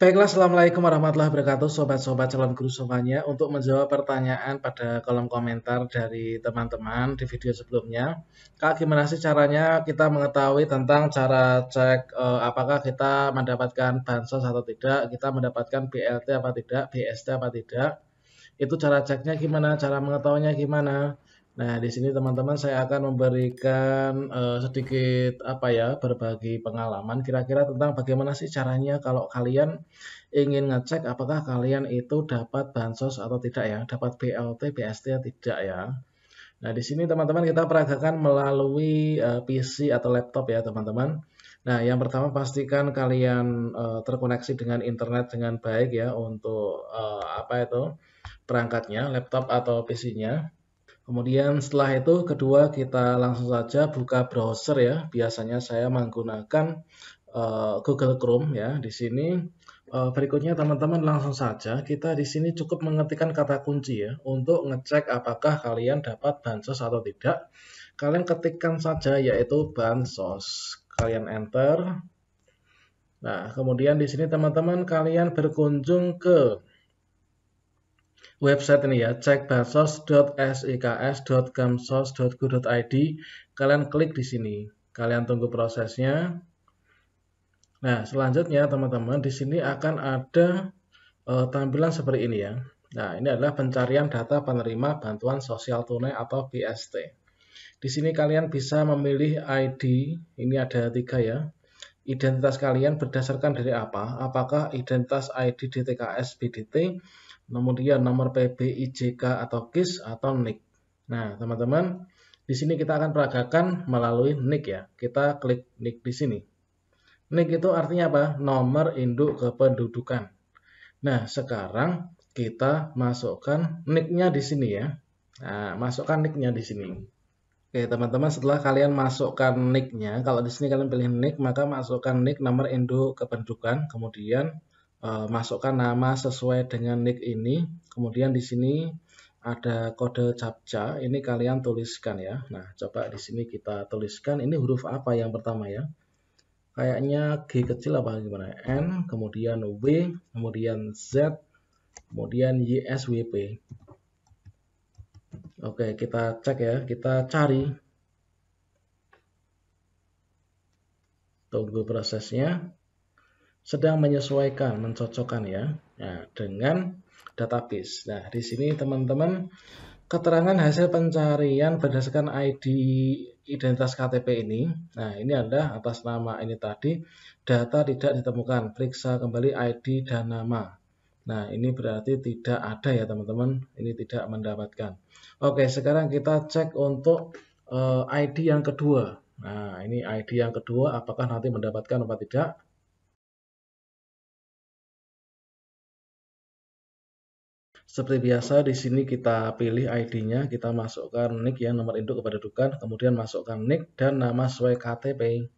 Baiklah, Assalamualaikum warahmatullahi wabarakatuh, sobat-sobat calon guru semuanya. Untuk menjawab pertanyaan pada kolom komentar dari teman-teman di video sebelumnya, Kak, gimana sih caranya kita mengetahui tentang cara cek apakah kita mendapatkan bansos atau tidak, kita mendapatkan BLT apa tidak, BST apa tidak? Itu cara ceknya gimana, cara mengetahuinya gimana? Nah, di sini teman-teman saya akan memberikan sedikit berbagi pengalaman kira-kira tentang bagaimana sih caranya kalau kalian ingin ngecek apakah kalian itu dapat bansos atau tidak ya, dapat BLT, BST tidak ya. Nah, di sini teman-teman kita peragakan melalui PC atau laptop ya, teman-teman. Nah, yang pertama pastikan kalian terkoneksi dengan internet dengan baik ya untuk perangkatnya, laptop atau PC-nya. Kemudian setelah itu kedua kita langsung saja buka browser ya. Biasanya saya menggunakan Google Chrome ya. Di sini berikutnya teman-teman langsung saja kita di sini cukup mengetikkan kata kunci ya untuk ngecek apakah kalian dapat bansos atau tidak. Kalian ketikkan saja yaitu bansos. Kalian enter. Nah, kemudian di sini teman-teman kalian berkunjung ke website ini ya, cekbansos.siks.kemsos.go.id. Kalian klik di sini, kalian tunggu prosesnya. Nah, selanjutnya teman-teman di sini akan ada tampilan seperti ini ya. Nah, ini adalah pencarian data penerima bantuan sosial tunai atau BST. Di sini kalian bisa memilih ID, ini ada 3 ya. Identitas kalian berdasarkan dari apa? Apakah identitas ID DTKS BDT? Kemudian nomor PB, IJK atau KIS atau NIK. Nah, teman-teman, di sini kita akan peragakan melalui NIK ya. Kita klik NIK di sini. NIK itu artinya apa? Nomor induk kependudukan. Nah, sekarang kita masukkan NIK-nya di sini ya. Nah, masukkan NIK-nya di sini. Oke, teman-teman, setelah kalian masukkan NIK-nya, kalau di sini kalian pilih NIK, maka masukkan NIK nomor induk kependudukan, kemudian masukkan nama sesuai dengan NIK ini. Kemudian di sini ada kode CAPTCA. Ini kalian tuliskan ya. Nah, coba di sini kita tuliskan. Ini huruf apa yang pertama ya? Kayaknya G kecil apa gimana? N, kemudian W, kemudian Z, kemudian YSWP. Oke, kita cek ya. Kita cari. Tunggu prosesnya. Sedang menyesuaikan, mencocokkan ya, nah, dengan database. Nah, di sini teman-teman keterangan hasil pencarian berdasarkan ID identitas KTP ini. Nah, ini adalah atas nama ini tadi, data tidak ditemukan. Periksa kembali ID dan nama. Nah, ini berarti tidak ada ya teman-teman. Ini tidak mendapatkan. Oke, sekarang kita cek untuk ID yang kedua. Nah, ini ID yang kedua apakah nanti mendapatkan atau tidak. Seperti biasa di sini kita pilih ID-nya, kita masukkan NIK ya, nomor induk kependudukan, kemudian masukkan NIK dan nama sesuai KTP.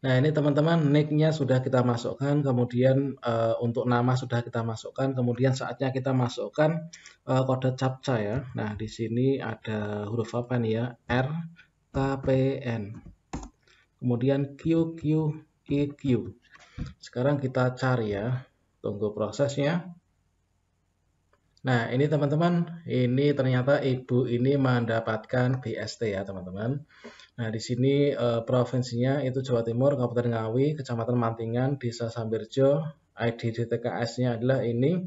Nah, ini teman-teman NIK-nya sudah kita masukkan, kemudian untuk nama sudah kita masukkan, kemudian saatnya kita masukkan kode CAPTCA ya. Nah, di sini ada huruf apa nih ya? R, K, P, N. Kemudian Q, Q, I, Q. Sekarang kita cari ya. Tunggu prosesnya. Nah, ini teman-teman, ini ternyata ibu ini mendapatkan BST ya, teman-teman. Nah, di sini provinsinya itu Jawa Timur, Kabupaten Ngawi, Kecamatan Mantingan, Desa Sambirjo. ID DTKS-nya adalah ini.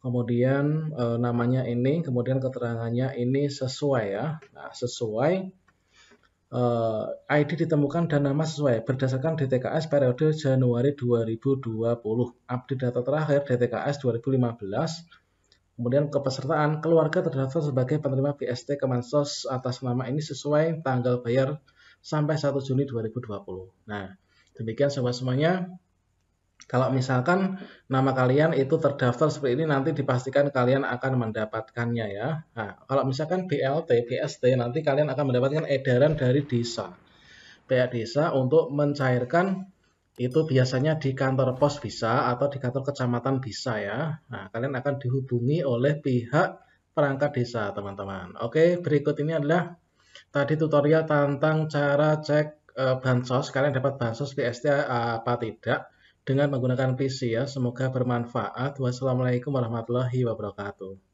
Kemudian namanya ini, kemudian keterangannya ini sesuai ya. Nah, sesuai. ID ditemukan dan nama sesuai berdasarkan DTKS periode Januari 2020, update data terakhir DTKS 2015, kemudian kepesertaan keluarga terdaftar sebagai penerima BST Kemensos atas nama ini sesuai tanggal bayar sampai 1 Juni 2020. Nah, demikian sobat semuanya. Kalau misalkan nama kalian itu terdaftar seperti ini, nanti dipastikan kalian akan mendapatkannya ya. Nah, kalau misalkan BLT, BST, nanti kalian akan mendapatkan edaran dari desa. Pihak desa untuk mencairkan itu biasanya di kantor pos bisa atau di kantor kecamatan bisa ya. Nah, kalian akan dihubungi oleh pihak perangkat desa, teman-teman. Oke, berikut ini adalah tadi tutorial tentang cara cek bansos, kalian dapat bansos BST apa tidak dengan menggunakan PC ya. Semoga bermanfaat. Wassalamualaikum warahmatullahi wabarakatuh.